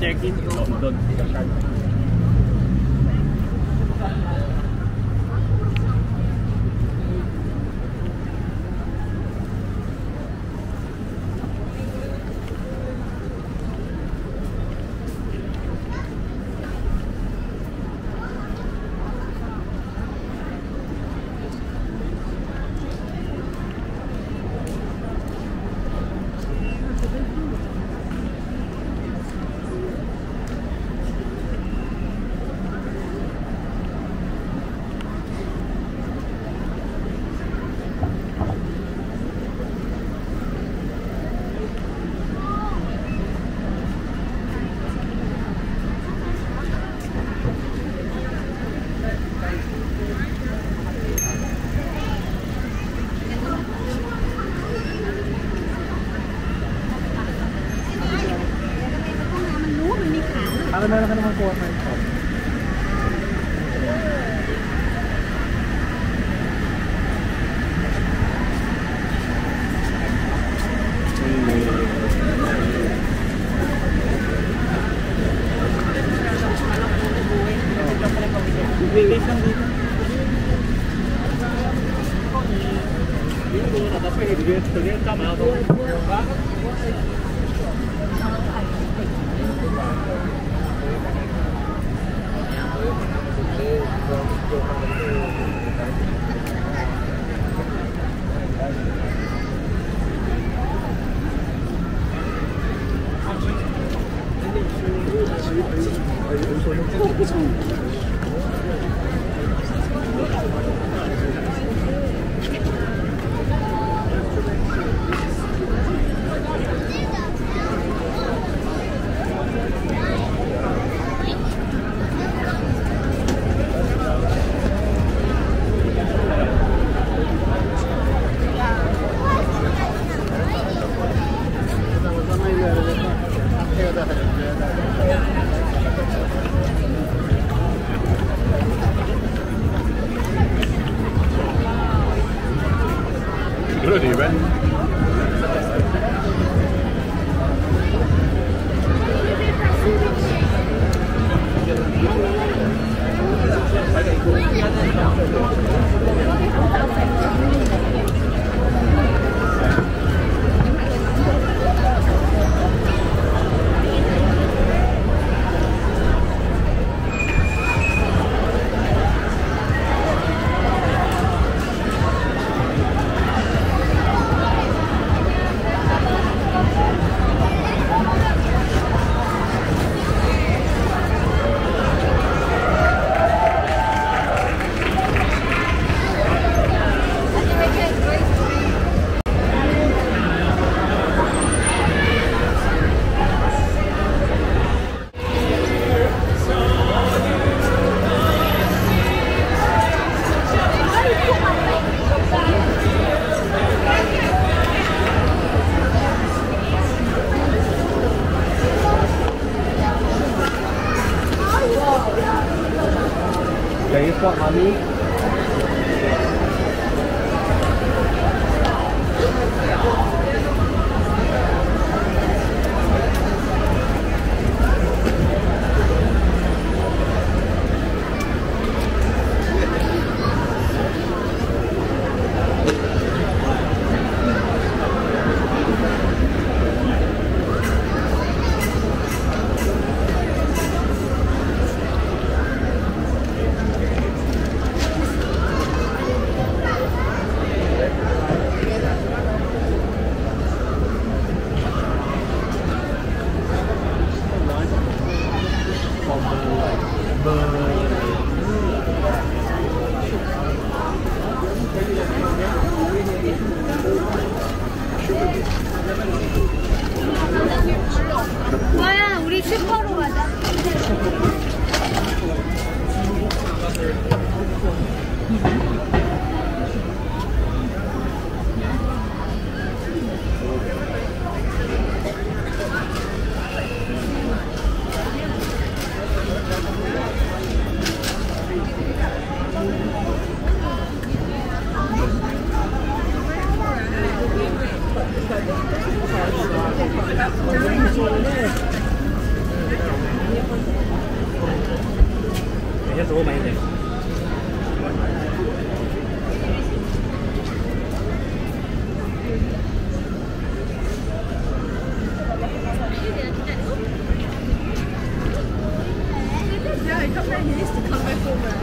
project in London. Ano naman kuha tayo? Kayaknya seru main deh. Ja, ich glaube, der nächste kommt bei vorbei.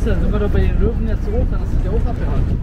Sind wir doch bei den Löwen jetzt hoch, dann ist es ja auch abgehakt.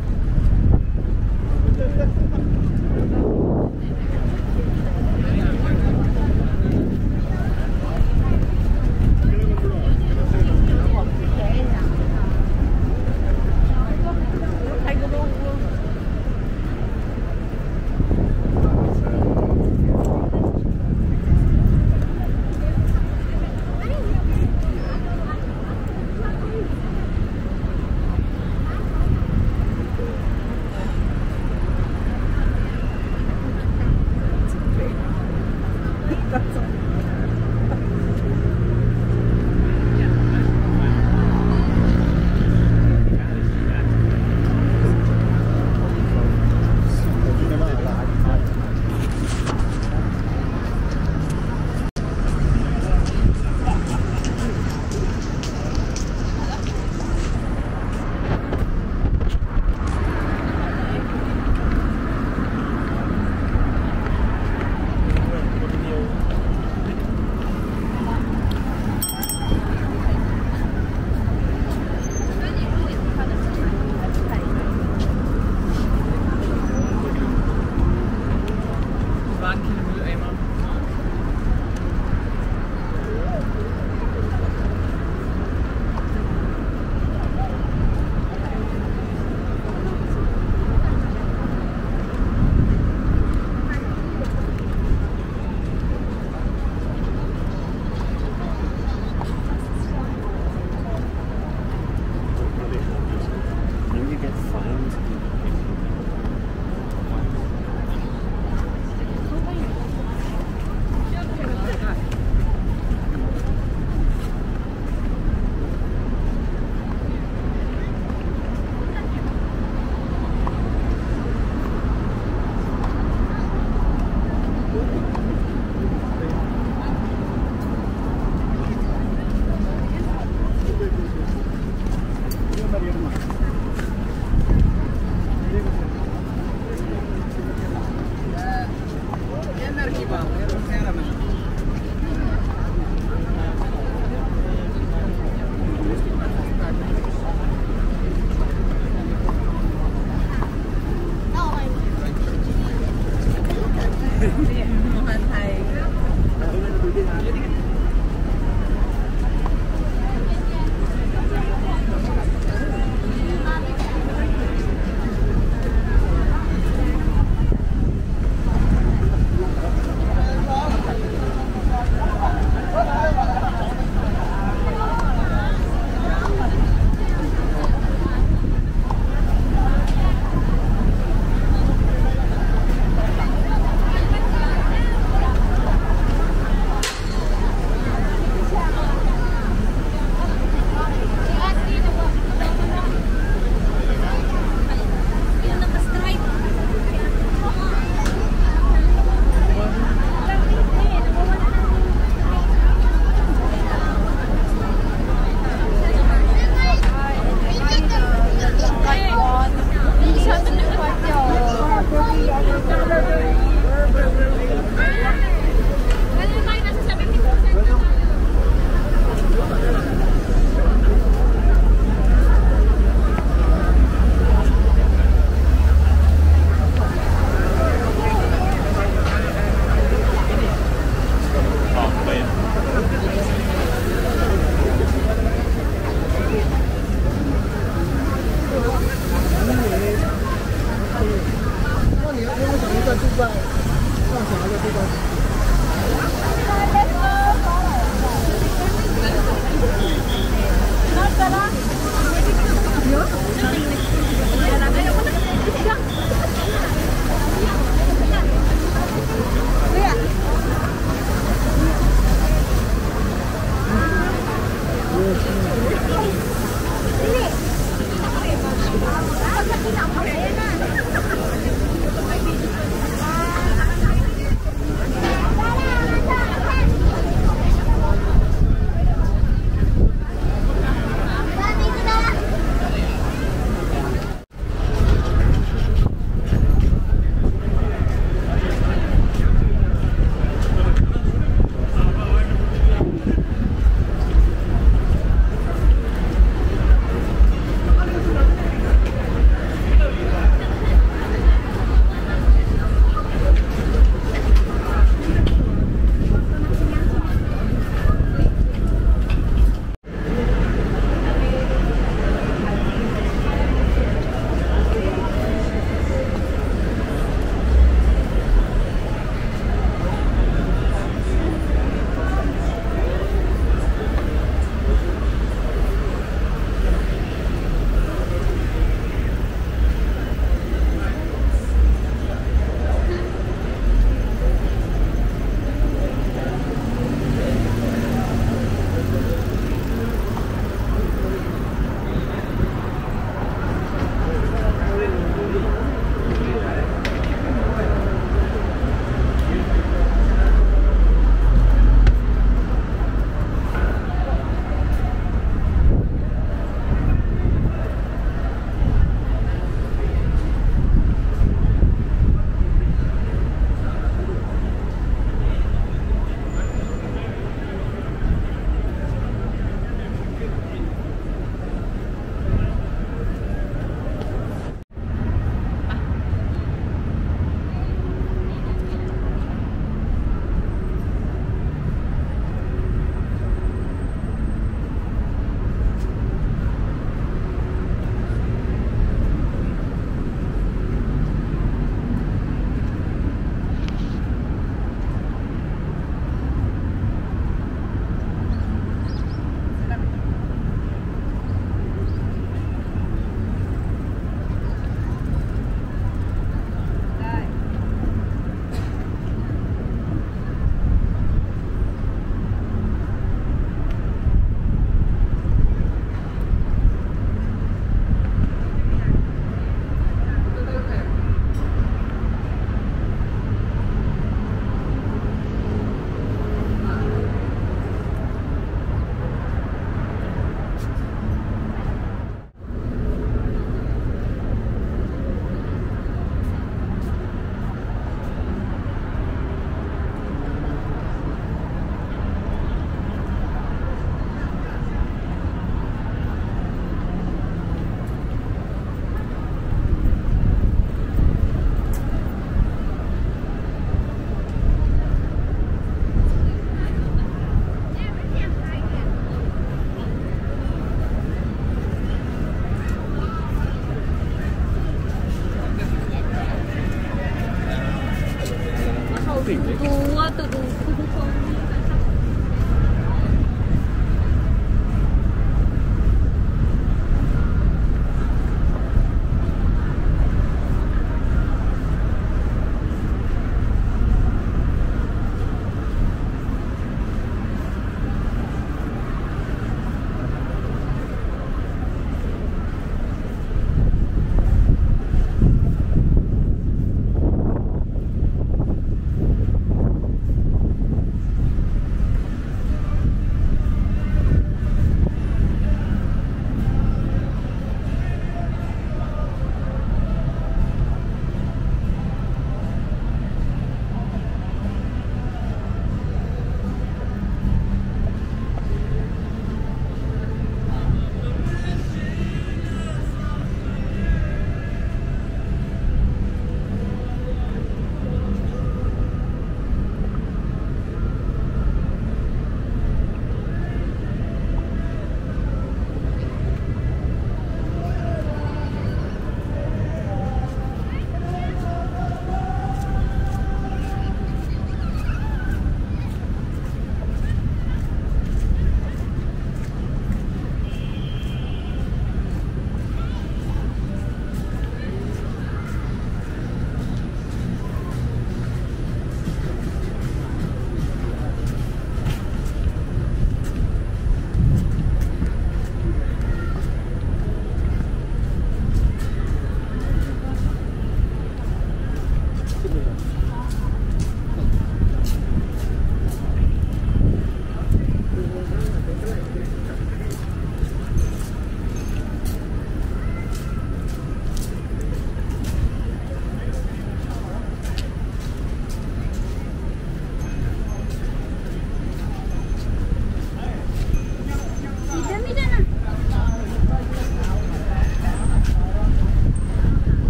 Bye.